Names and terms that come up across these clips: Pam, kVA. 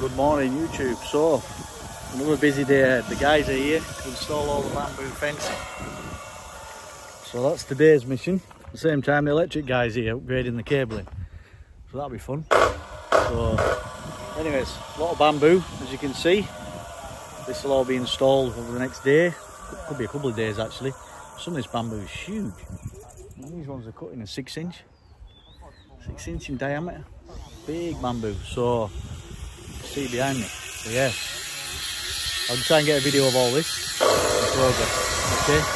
Good morning YouTube. So another busy day ahead. The guys are here to install all the bamboo fencing. So that's today's mission. At the same time the electric guys here upgrading the cabling. So that'll be fun. So anyways, a lot of bamboo as you can see. This will all be installed over the next day. Could be a couple of days actually. Some of this bamboo is huge. And these ones are cut in a 6 inch in diameter. Big bamboo. So see behind me. So yeah, I'll try and get a video of all this in progress. Okay.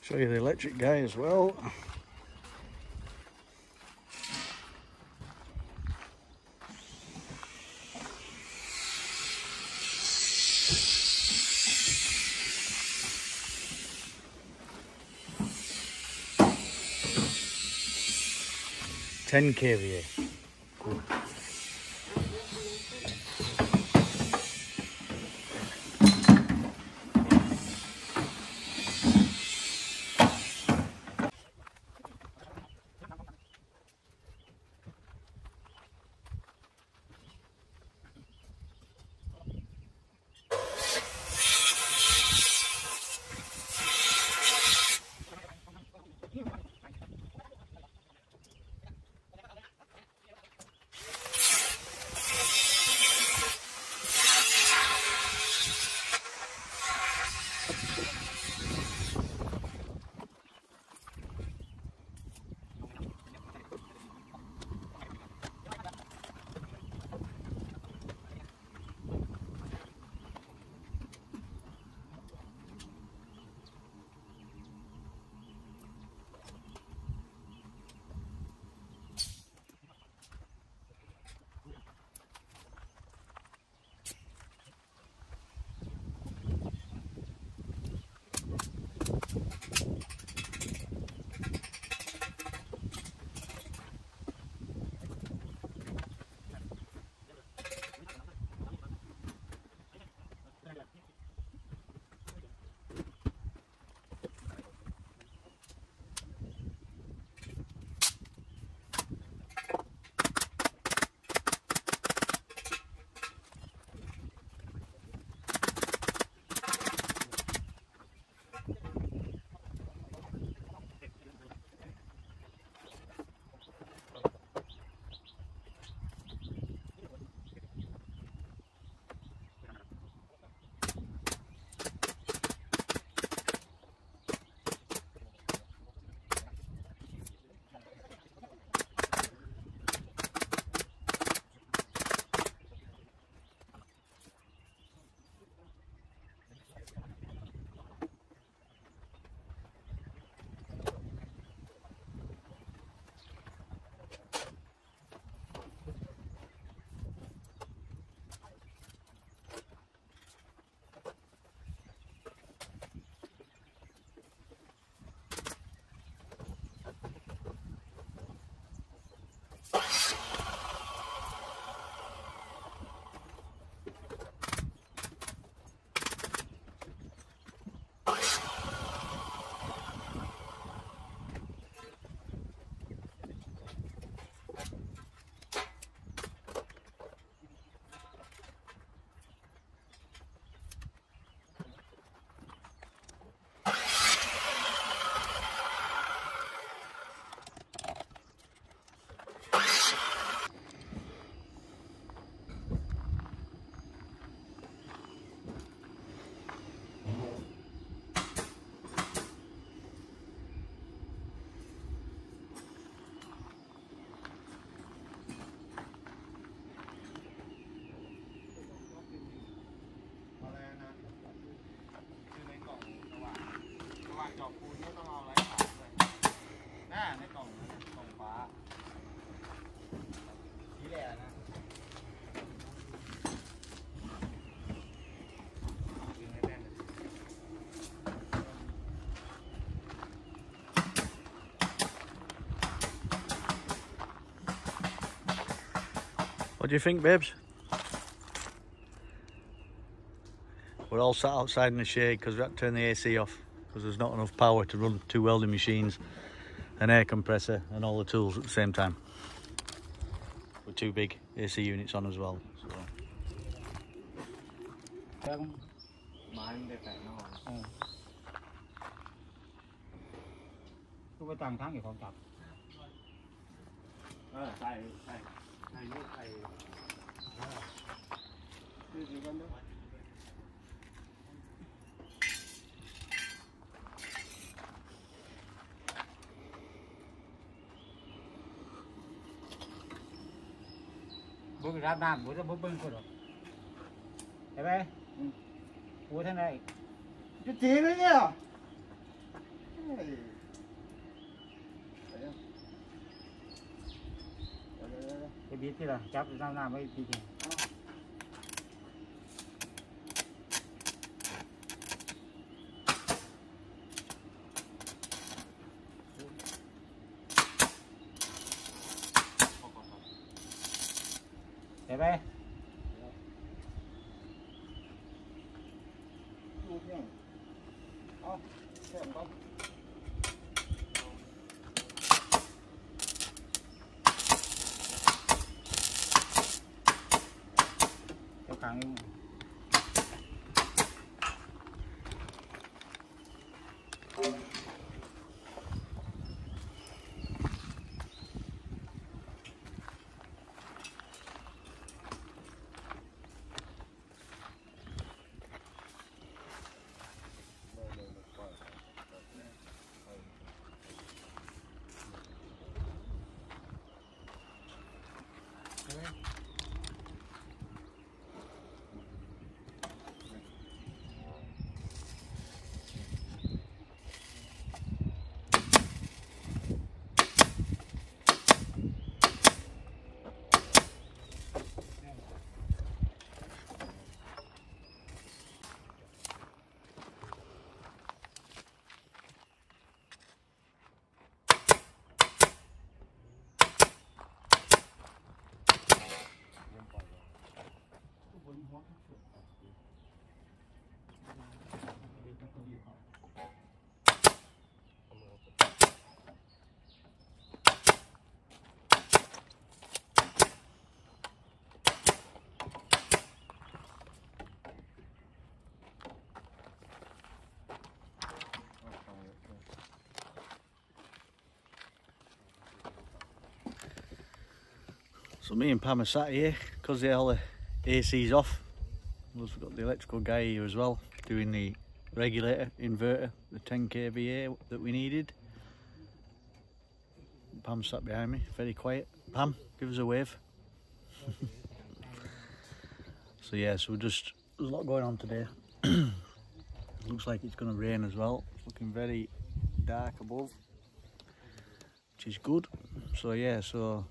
Show you the electric guy as well. $10 kVA. Cool. What do you think, babes? We're all sat outside in the shade because we had to turn the AC off because there's not enough power to run two welding machines, an air compressor and all the tools at the same time. With two big AC units on as well. So. Bố ra bàn, bố ra bố bưng cô rồi. Thế bé? Ừ. Bố thế này. Chú tí nữa nhờ. Cái biết thế là cháu ra làm cái gì kìa. Thế bé. Cho càng đi. So me and Pam are sat here because the AC's off. Plus we've got the electrical guy here as well doing the regulator, inverter, the 10 kVA that we needed. Pam sat behind me, very quiet. Pam, give us a wave. So yeah, so there's a lot going on today. Looks like it's going to rain as well. It's looking very dark above, which is good. So yeah, so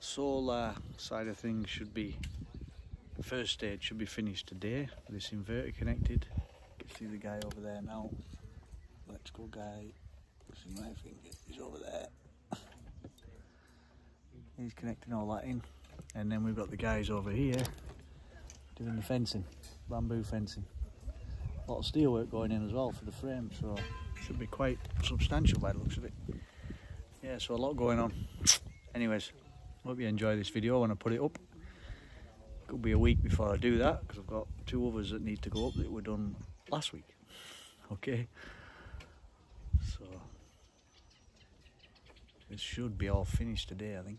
solar side of things should be, the first stage should be finished today. This inverter connected. You can see the guy over there now. Electrical guy. See my finger. He's over there. He's connecting all that in. And then we've got the guys over here doing the fencing, bamboo fencing. A lot of steel work going in as well for the frame, so it should be quite substantial by the looks of it. Yeah, so a lot going on. Anyways. Hope you enjoy this video when I put it up. Could be a week before I do that because I've got two others that need to go up that were done last week. Okay, so this should be all finished today, I think.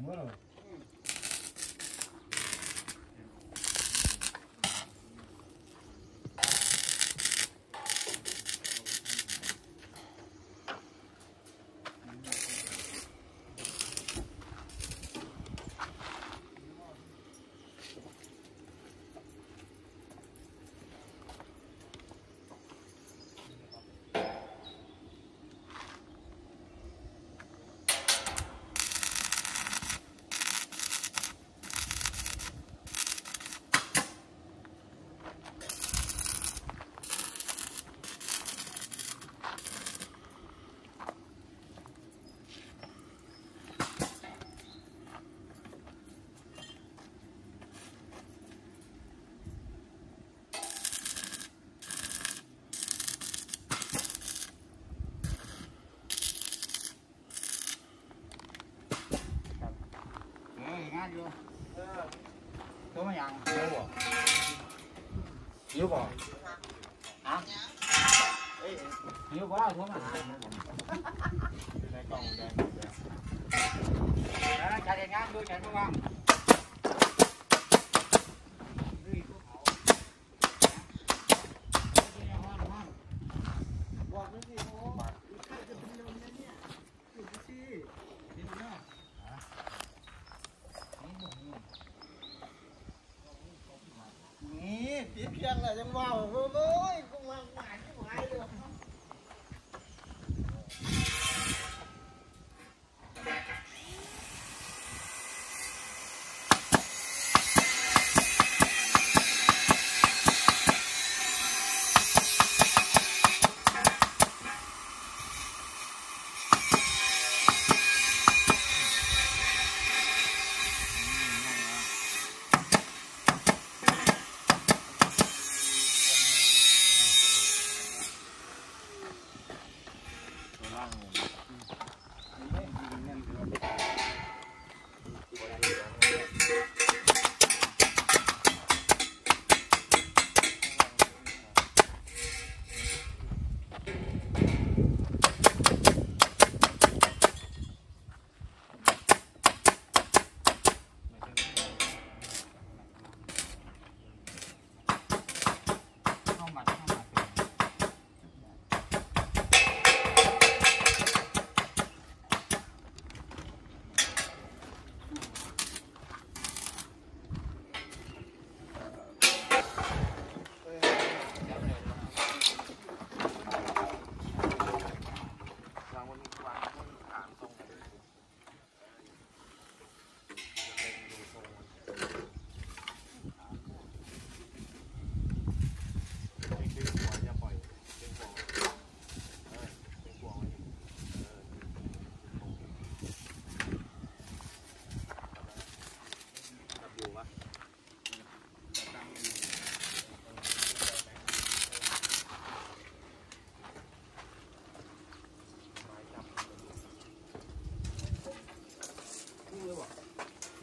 Wow. Có mấy ăn nhiều quá hả? Nhiều quá xuống mà chạy đèn ngang đuôi chạy không ăn là trong bao với không ăn ngoài chứ ngoài được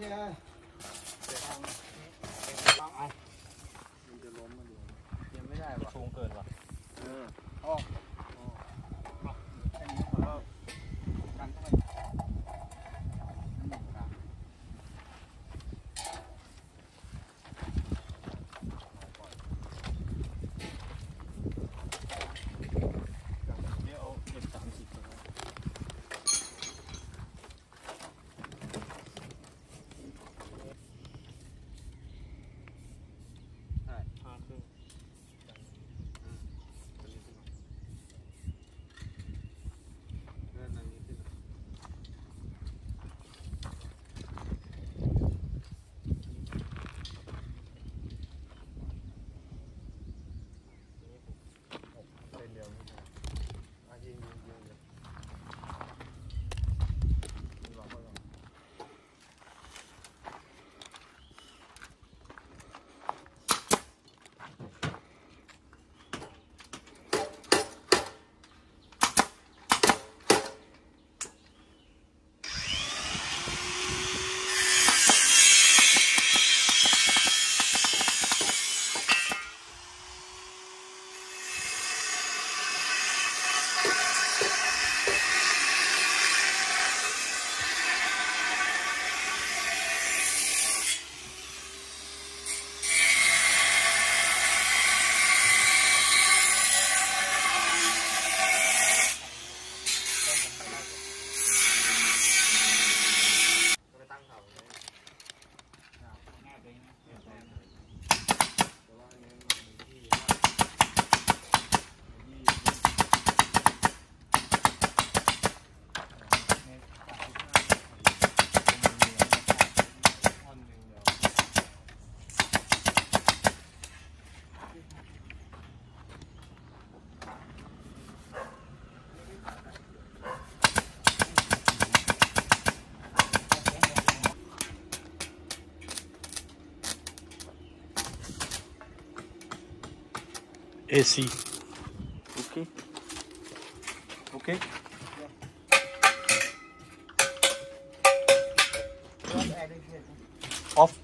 Yeah. AC. Okay. Okay. Off.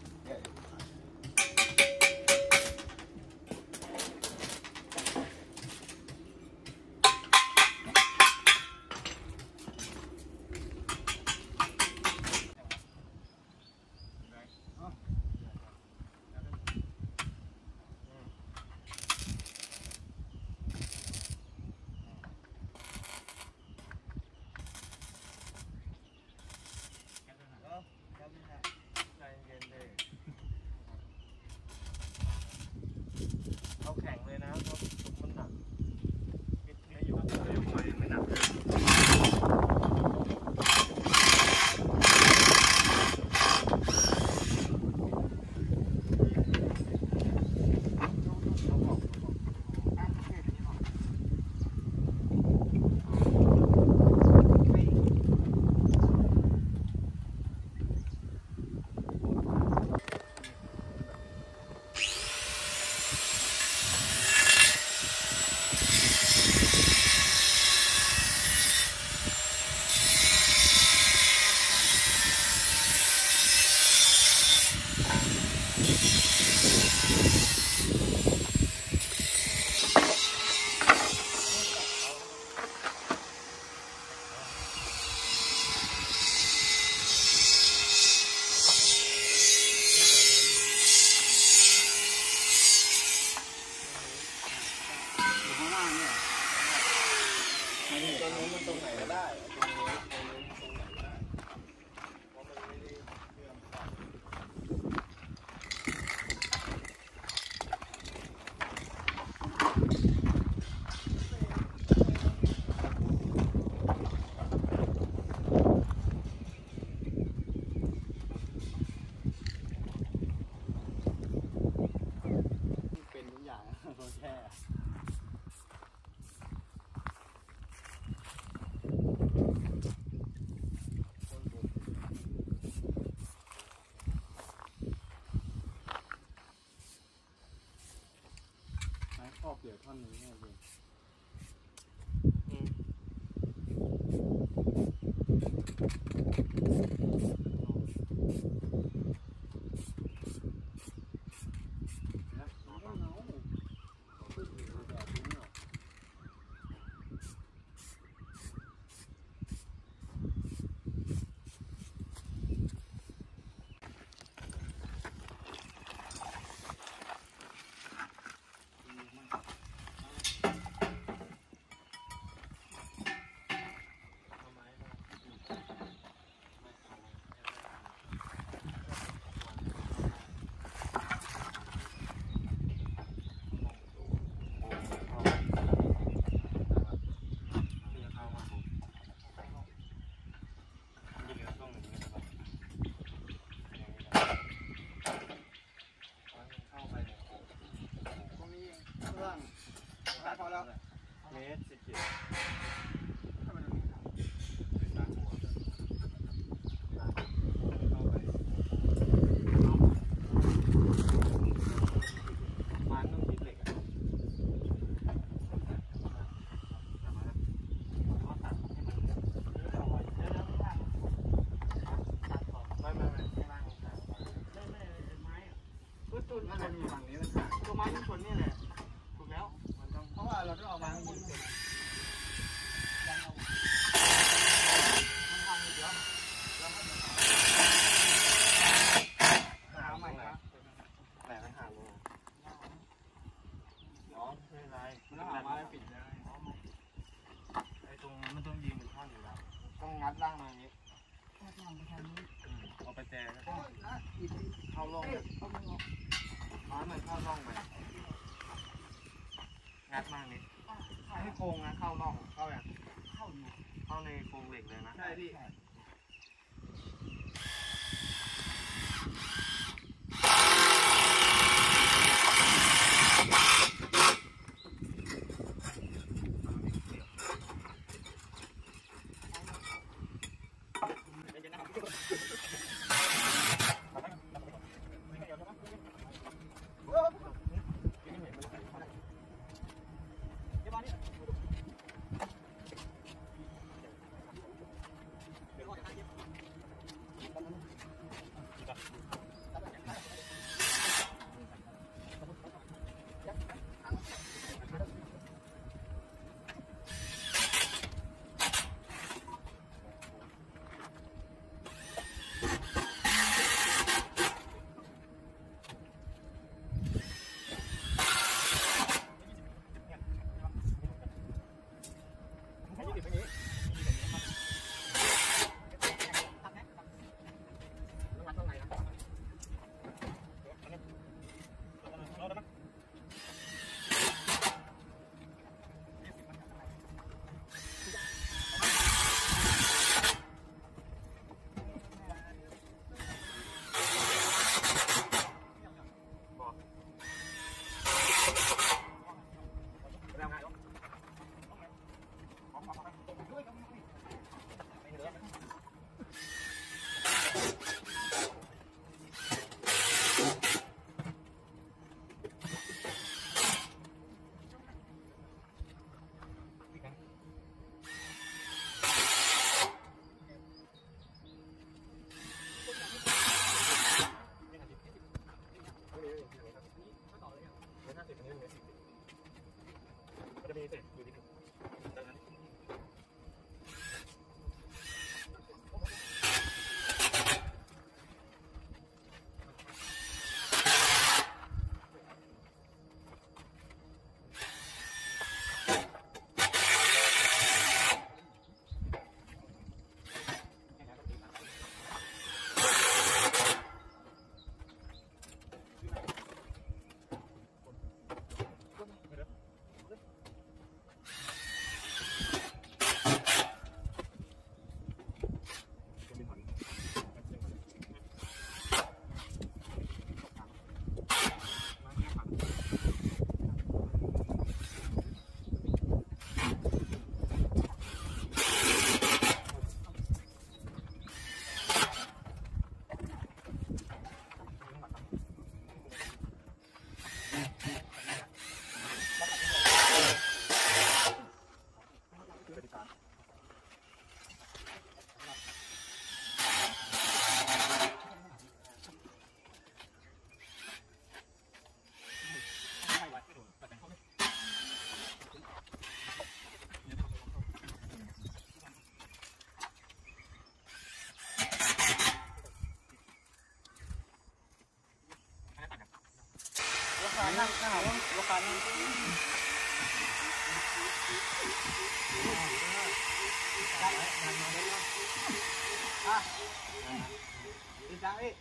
มาดีจังพี่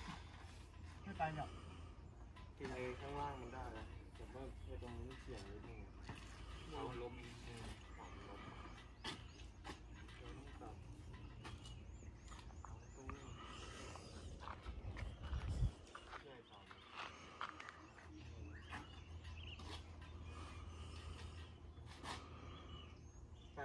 ไม่ตายหรอกกินเลยข้างล่างมันได้นะแต่ว่าในตรงนี้เสียงนิดนึงเอาลมกา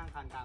นั่งคานกลาง